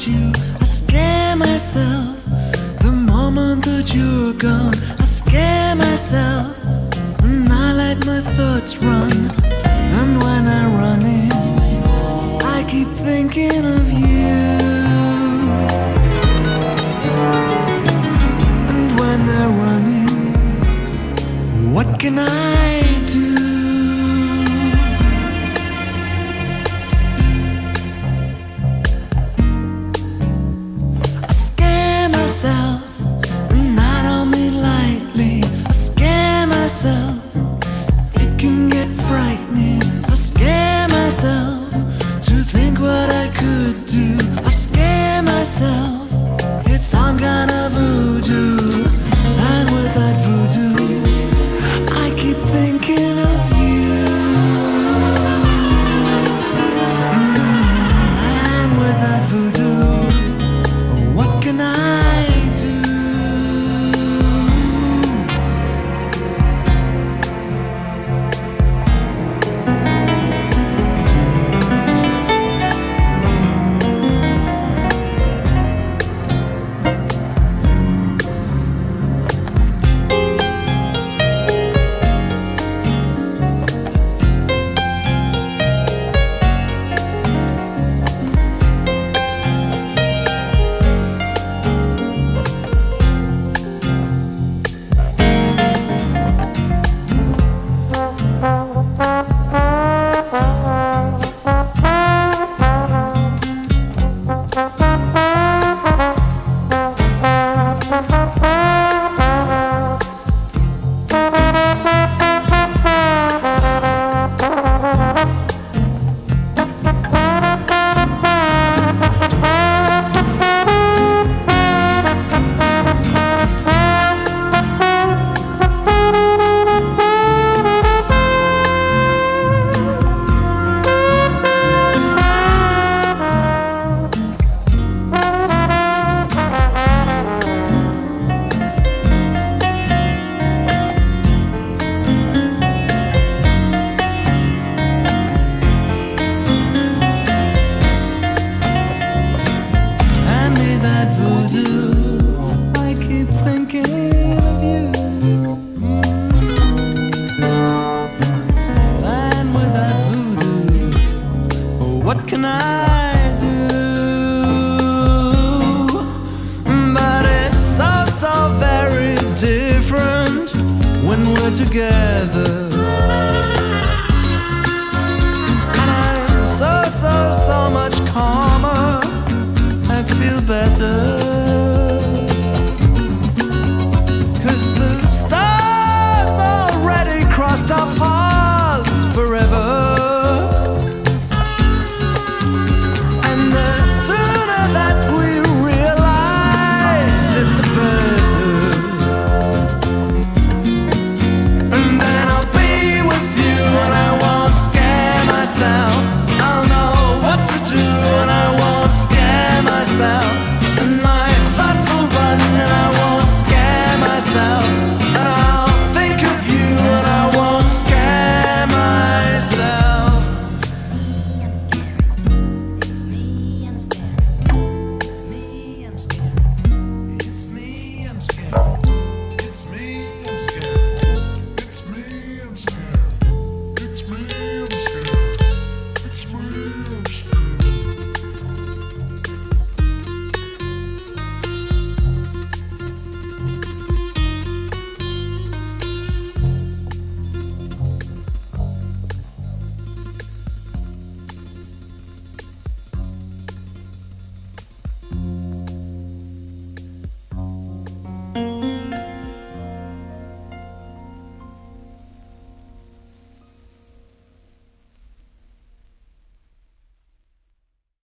without you, I scare myself. The moment that you're gone, I scare myself. And I let my thoughts run, and when I run in, I keep thinking of you. And when they're running, what can I do?